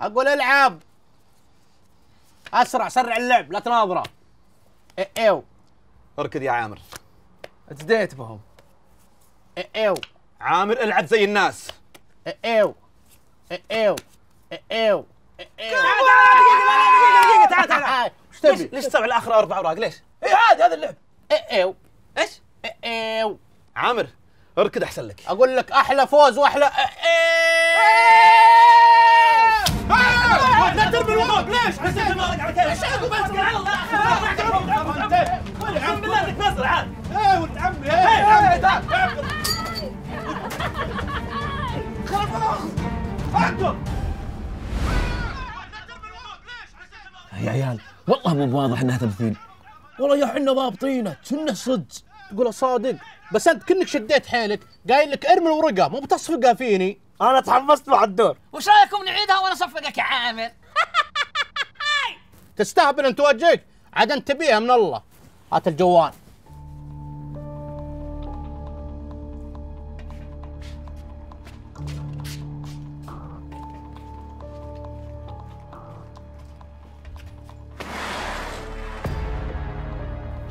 اقول العب اسرع، سرع اللعب، لا تناظره. ايو اركض يا عامر. اتديت بهم. ايو عامر العب زي الناس. ايو ايو ايو ايو. تعال تعال وش تبي؟ ليش تسوي على اخر اربع اوراق ليش؟ اي عادي هذا اللعب. ايو ايش؟ ايو عامر اركض احسن لك. اقول لك احلى فوز واحلى لا ترمي الورق ليش؟ حسيت الورق على كيفك. ايش عقب انت على الله اعوذ بالله انك ناصر عاد. ايه ولد عمي ايه عمي تعال اقدر. يا عيال والله مو واضح انها تمثيل. والله يا حنا ضابطينه كنا صدق. تقول صادق بس انت كنك شديت حيلك قايل لك ارمي الورقه مو بتصفقها فيني. انا تحمست مع الدور. وش رايكم نعيدها وانا اصفقك يا عامر؟ تستهبل انت وجهك عاد انت تبيها من الله. هات الجوال.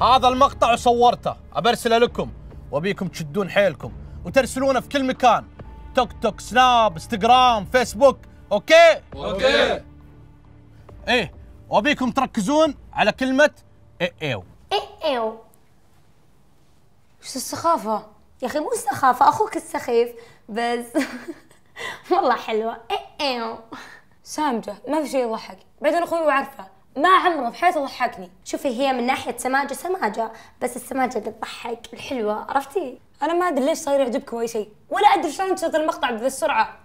هذا المقطع صورته ابرسله لكم وابيكم تشدون حيلكم وترسلونه في كل مكان، تيك توك، سناب، انستغرام، فيسبوك، اوكي؟ اوكي. ايه وابيكم تركزون على كلمة ايو. ايو. وش السخافة؟ يا اخي مو سخافة، اخوك السخيف بس والله حلوة. ايو. سامجة، ما في شيء يضحك، بعدين اخوي وعارفه ما عمره في حياته ضحكني. شوفي هي من ناحية سماجة سماجة، بس السماجة اللي تضحك الحلوة، عرفتي؟ أنا ما أدري ليش صاير يعجبك ولا شيء، ولا أدري شلون نشرت المقطع بذي السرعة.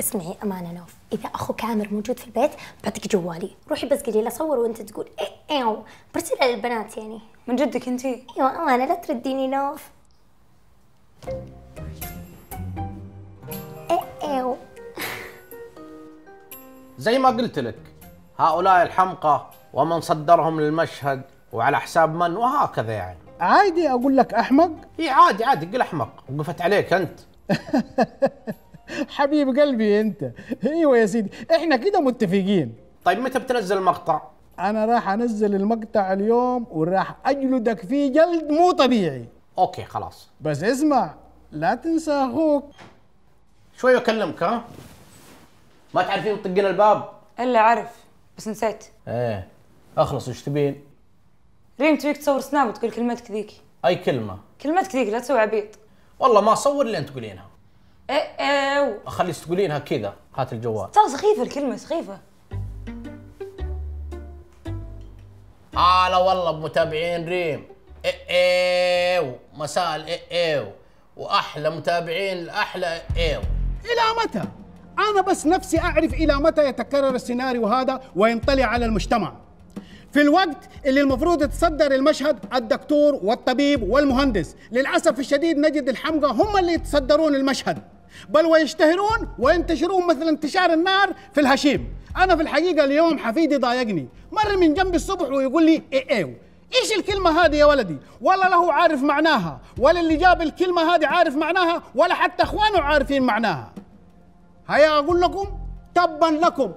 اسمعي أمانة نوف، إذا أخوك عامر موجود في البيت بعطيك جوالي، روحي بس قولي له صور وأنت تقول إيو، برسلها للبنات يعني. من جدك أنتي؟ أيوه أمانة لا ترديني نوف. إيو. زي ما قلت لك، هؤلاء الحمقى ومن صدرهم للمشهد وعلى حساب من وهكذا يعني. عادي اقول لك احمق؟ اي عادي عادي قل احمق، وقفت عليك انت. حبيب قلبي انت. ايوه يا سيدي، احنا كده متفقين. طيب متى بتنزل المقطع؟ انا راح انزل المقطع اليوم وراح اجلدك فيه جلد مو طبيعي. اوكي خلاص. بس اسمع، لا تنسى اخوك. شوي اكلمك ها؟ ما تعرفين تطقين الباب؟ الا عرف بس نسيت. ايه اخلص وش تبين؟ ريم تبيك تصور سناب وتقول كلمتك ذيك. اي كلمه؟ كلمتك ذيك، لا تسوي عبيط. والله ما اصور اللي انت تقولينها. ايو. اخليك تقولينها كذا. هات الجوال. ترى سخيفه الكلمه، سخيفه. هلا والله بمتابعين ريم. ايو مساء الايو واحلى متابعين الاحلى ايو. الى متى؟ أنا بس نفسي أعرف إلى متى يتكرر السيناريو هذا وينطلي على المجتمع. في الوقت اللي المفروض يتصدر المشهد الدكتور والطبيب والمهندس، للأسف الشديد نجد الحمقى هم اللي يتصدرون المشهد، بل ويشتهرون وينتشرون مثل انتشار النار في الهشيم. أنا في الحقيقة اليوم حفيدي ضايقني، مر من جنبي الصبح ويقول لي إيو. ايش الكلمة هذه يا ولدي؟ ولا له عارف معناها، ولا اللي جاب الكلمة هذه عارف معناها، ولا حتى إخوانه عارفين معناها. هيا أقول لكم تباً لكم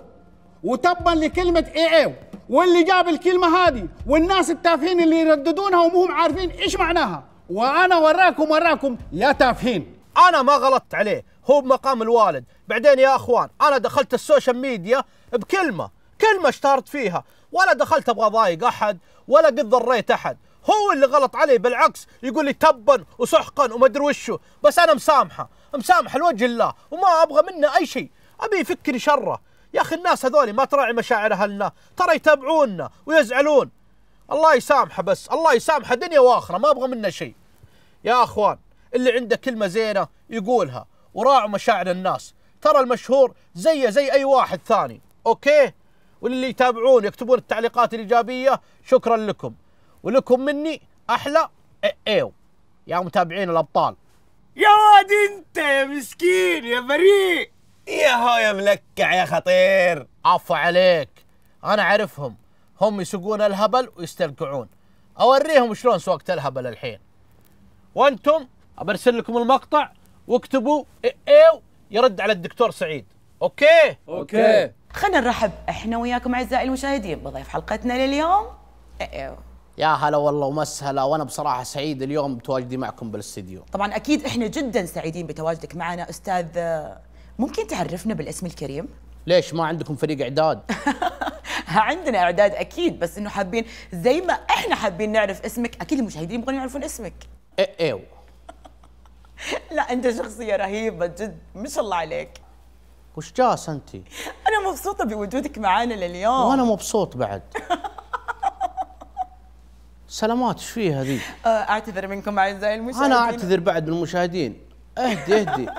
وتباً لكلمة إيو، واللي جاب الكلمة هذه والناس التافهين اللي يرددونها ومهم عارفين إيش معناها، وأنا وراكم يا تافهين. أنا ما غلطت عليه، هو بمقام الوالد. بعدين يا أخوان أنا دخلت السوشيال ميديا بكلمة، كلمة اشتهرت فيها، ولا دخلت أبغى أضايق أحد ولا قد ضريت أحد. هو اللي غلط عليه، بالعكس يقول لي تبا وسحقا ومدري وشو، بس انا مسامحه لوجه الله وما ابغى منه اي شيء، ابي يفكني شره. يا اخي الناس هذول ما تراعي مشاعر اهلنا، ترى يتابعونا ويزعلون. الله يسامحه، بس الله يسامحه دنيا واخره، ما ابغى منه شيء. يا اخوان اللي عنده كلمه زينه يقولها، وراعوا مشاعر الناس، ترى المشهور زيه زي اي واحد ثاني، اوكي؟ واللي يتابعون يكتبون التعليقات الايجابيه شكرا لكم، ولكم مني احلى ايو يا متابعين الابطال. يا واد انت يا مسكين يا بريء، يا هو يا ملكع يا خطير. عفو عليك، انا اعرفهم، هم يسوقون الهبل ويسترقعون، اوريهم شلون سوقت الهبل الحين. وانتم ابرسل لكم المقطع واكتبوا ايو يرد على الدكتور سعيد، اوكي؟ اوكي. خلينا نرحب احنا وياكم اعزائي المشاهدين بضيف حلقتنا لليوم. يا هلا والله ومسهلا، وانا بصراحه سعيد اليوم بتواجدي معكم بالاستديو. طبعا اكيد احنا جدا سعيدين بتواجدك معنا. استاذ، ممكن تعرفنا بالاسم الكريم؟ ليش ما عندكم فريق اعداد؟ عندنا اعداد اكيد، بس انه حابين زي ما احنا حابين نعرف اسمك، اكيد المشاهدين يبغون يعرفون اسمك. ايوه. لا انت شخصيه رهيبه جد، ما شاء الله عليك. وش جاس انت؟ انا مبسوطه بوجودك معانا لليوم. وانا مبسوط بعد. سلامات، ايش فيها هذي؟ اعتذر منكم اعزائي المشاهدين. انا اعتذر بعد من المشاهدين. اهدي.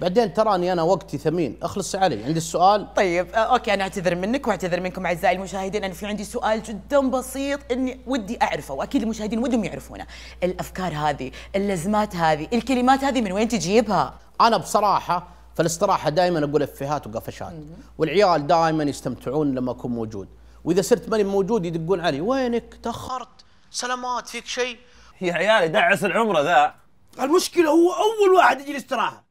بعدين تراني انا وقتي ثمين، اخلص علي، عندي السؤال. طيب اوكي، انا اعتذر منك واعتذر منكم اعزائي المشاهدين، انا في عندي سؤال جدا بسيط اني ودي اعرفه، واكيد المشاهدين ودهم يعرفونه. الافكار هذه، اللزمات هذه، الكلمات هذه من وين تجيبها؟ انا بصراحه في الاستراحه دائما اقول افيهات وقفشات، والعيال دائما يستمتعون لما اكون موجود، واذا صرت ماني موجود يدقون علي، وينك؟ تاخرت، سلامات، فيك شيء؟ يا عيالي دعس العمره ذا. المشكله هو اول واحد يجي الاستراحه.